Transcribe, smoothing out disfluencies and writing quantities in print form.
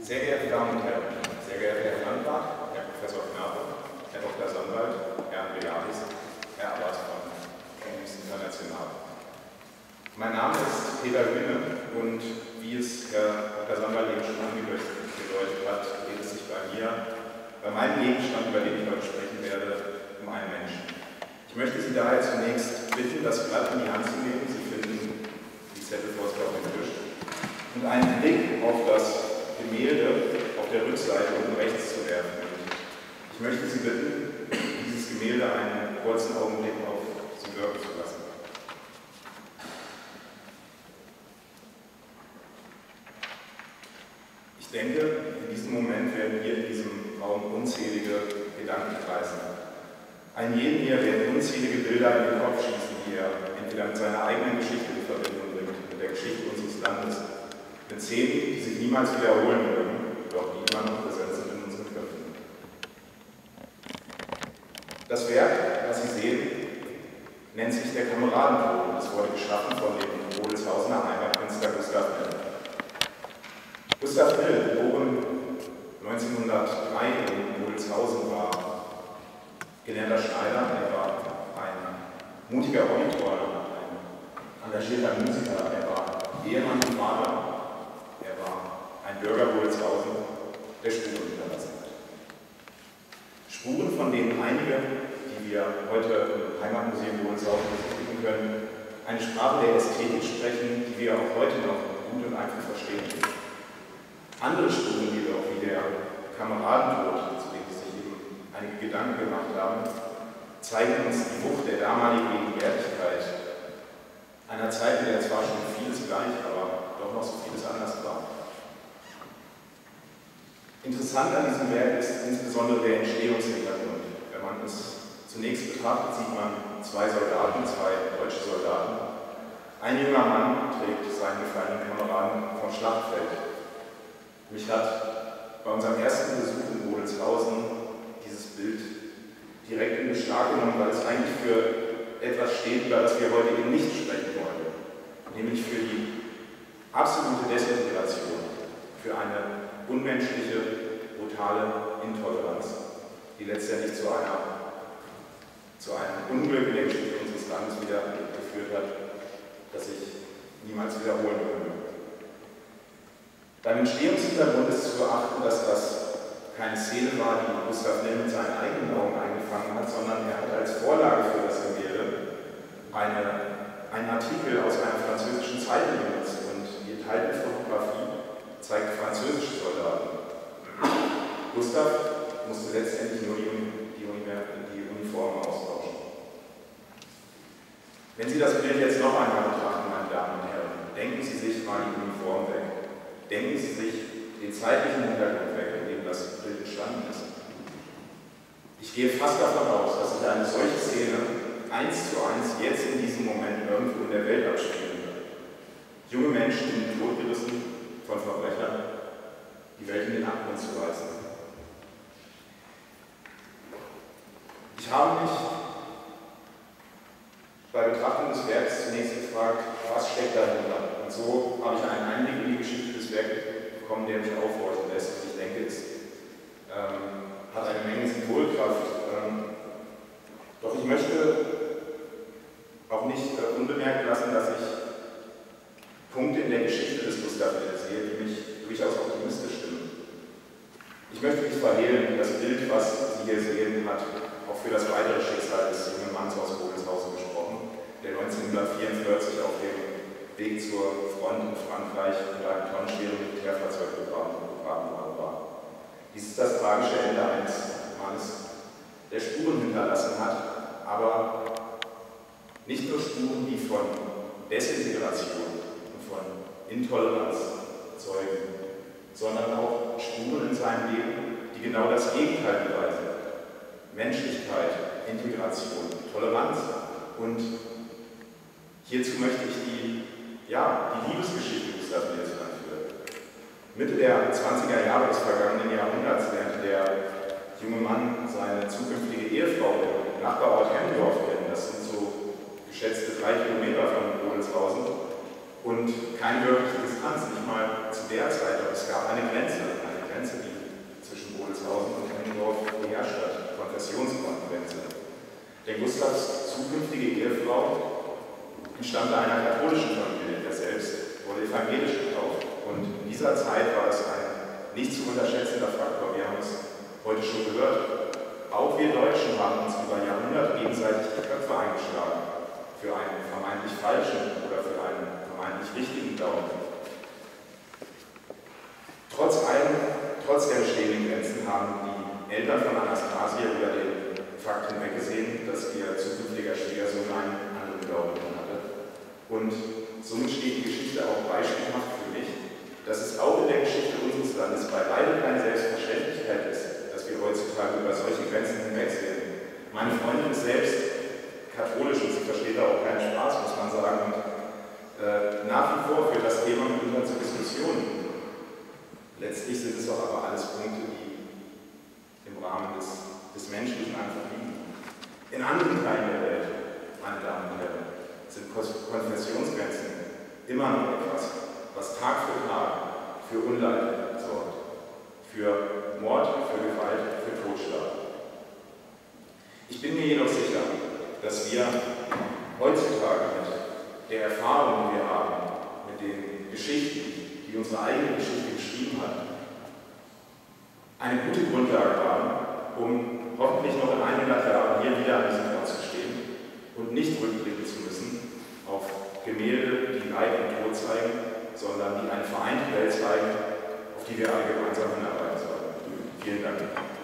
Sehr geehrte Damen und Herren, sehr geehrter Herr Landrat, Herr Professor Knape, Herr Dr. Sannwald, Herr Andrealis, Herr Abbas von Hengis International. Mein Name ist Peter Hühne und wie es Herr Dr. Sannwald eben schon angedeutet hat, geht es sich bei mir, bei meinem Gegenstand, über den ich heute sprechen werde, um einen Menschen. Ich möchte Sie daher zunächst bitten, das Blatt in die Hand zu nehmen. Sie finden die Zettel vorerst auf dem Tisch. Und einen Blick auf das Gemälde auf der Rückseite unten rechts zu werfen. Ich möchte Sie bitten, dieses Gemälde einen kurzen Augenblick auf Sie wirken zu lassen. Ich denke, in diesem Moment werden hier in diesem Raum unzählige Gedanken kreisen. Einen jeden hier werden unzählige Bilder in den Kopf schießen, die er entweder mit seiner eigenen Geschichte in Verbindung bringt, mit der Geschichte unseres Landes, mit Szenen, die sich niemals wiederholen würden, doch die immer noch präsent sind in unseren Köpfen. Das Werk, das Sie sehen, nennt sich der Kameradentur. Es wurde geschaffen von dem Bodelshausener Heimatkünstler Gustav Will. Gustav Will, geboren 1903 in Bodelshausen, war gelernter Schneider. Er war ein mutiger Auditor, ein engagierter Musiker. Er war Ehemann und Vater. Ein Bürger Bodelshausen, der Spuren hinterlassen hat. Spuren, von denen einige, die wir heute im Heimatmuseum Bodelshausen besichtigen können, eine Sprache der Ästhetik sprechen, die wir auch heute noch gut und einfach verstehen. Andere Spuren jedoch, wie der Kameradentod, zu dem sich eben einige Gedanken gemacht haben, zeigen uns die Wucht der damaligen Gegenwärtigkeit einer Zeit, in der zwar schon vieles gleich, aber doch noch so vieles anders war. Interessant an diesem Werk ist insbesondere der Entstehungshintergrund. Wenn man es zunächst betrachtet, sieht man zwei deutsche Soldaten. Ein junger Mann trägt seinen gefallenen Kameraden vom Schlachtfeld. Mich hat bei unserem ersten Besuch in Bodelshausen dieses Bild direkt in Beschlag genommen, weil es eigentlich für etwas steht, über das wir heute eben nicht sprechen wollen. Nämlich für die absolute Desintegration, für eine unmenschliche, brutale Intoleranz, die letztendlich zu einem Unglück in der Geschichte unseres Landes wieder geführt hat, das sich niemals wiederholen würde. Beim Entstehungshintergrund ist zu beachten, dass das keine Szene war, die Gustav Will mit seinen eigenen Augen eingefangen hat, sondern er hat als Vorlage für das Gemälde einen Artikel aus einer französischen Zeitung genutzt und die geteilte Fotografie zeigt französische Soldaten. Gustav musste letztendlich nur die Uniformen austauschen. Wenn Sie das Bild jetzt noch einmal betrachten, meine Damen und Herren, denken Sie sich mal die Uniform weg. Denken Sie sich den zeitlichen Hintergrund weg, in dem das Bild entstanden ist. Ich gehe fast davon aus, dass sich eine solche Szene 1:1 jetzt in diesem Moment irgendwo in der Welt abspielen wird. Junge Menschen, die totgerissen von Verbrechern, die Welt in den Abgrund zu reißen. Ich habe mich bei Betrachtung des Werks zunächst gefragt, was steckt dahinter? Und so habe ich einen Einblick in die Geschichte des Werkes bekommen, der mich aufhorchen lässt. Und ich denke, es hat eine Menge Symbolkraft. Doch ich möchte auch nicht unbemerkt lassen, dass ich Punkte in der Geschichte des Gustav Will sehe, die mich durchaus optimistisch stimmen. Ich möchte mich verhehlen, das Bild, was Sie hier sehen, hat auch für das weitere Schicksal des jungen Manns aus Bodelshausen gesprochen, der 1944 auf dem Weg zur Front in Frankreich mit einem tonnenschweren Militärfahrzeug begraben worden war. Dies ist das tragische Ende eines Mannes, der Spuren hinterlassen hat, aber nicht nur Spuren, die von Desintegration, von Intoleranz zeugen, sondern auch Spuren in seinem Leben, die genau das Gegenteil beweisen. Menschlichkeit, Integration, Toleranz. Und hierzu möchte ich die Liebesgeschichte des Gustav Wills anführen. Mitte der 20er Jahre des vergangenen Jahrhunderts lernte der junge Mann seine zukünftige Ehefrau im Nachbarort Hemdorf kennen. Das sind so geschätzte 3 Kilometer von Bodelshausen. Und keine wirkliche Distanz, nicht mal zu der Zeit, aber es gab eine Grenze, eine Grenze, die zwischen Bodelshausen und Hemdorf beherrscht hat, die Konfessionsgrenze. Denn Gustavs zukünftige Ehefrau entstammte einer katholischen Familie, der selbst wurde evangelisch getauft. Und in dieser Zeit war es ein nicht zu unterschätzender Faktor. Wir haben es heute schon gehört. Auch wir Deutschen haben uns über Jahrhunderte gegenseitig die Köpfe eingeschlagen für einen vermeintlich falschen oder für einen vermeintlich richtigen Glauben. Trotz der bestehenden Grenzen haben die Eltern von Anastasia über den Fakt hinweggesehen, dass ihr zukünftiger Schwiegersohn einen anderen Glauben hatte. Und somit steht die Geschichte auch beispielhaft für mich, dass es auch in der Geschichte unseres Landes beileibe keine Selbstverständlichkeit ist, dass wir heutzutage über solche Grenzen hinwegsehen. Meine Freundin ist selbst katholisch und sie versteht da auch keinen Spaß, muss man sagen. Und nach wie vor führt das Thema mit uns zu Diskussionen. Letztlich sind es auch aber alles Punkte, die im Rahmen des Menschlichen einfach liegen. In anderen Teilen der Welt, meine Damen und Herren, sind Konfessionsgrenzen immer noch etwas, was Tag für Tag für Unleid sorgt, für Mord, für Gewalt, für Totschlag. Ich bin mir jedoch sicher, dass wir heutzutage mit der Erfahrung, die wir haben, mit den Geschichten, die unsere eigene Geschichte geschrieben hat, eine gute Grundlage haben, um hoffentlich noch in 100 Jahren hier wieder an diesem Platz zu stehen und nicht rückblicken zu müssen auf Gemälde, die Leid und Tod zeigen, sondern die eine vereinte Welt zeigen, auf die wir alle gemeinsam hinarbeiten sollen. Vielen Dank.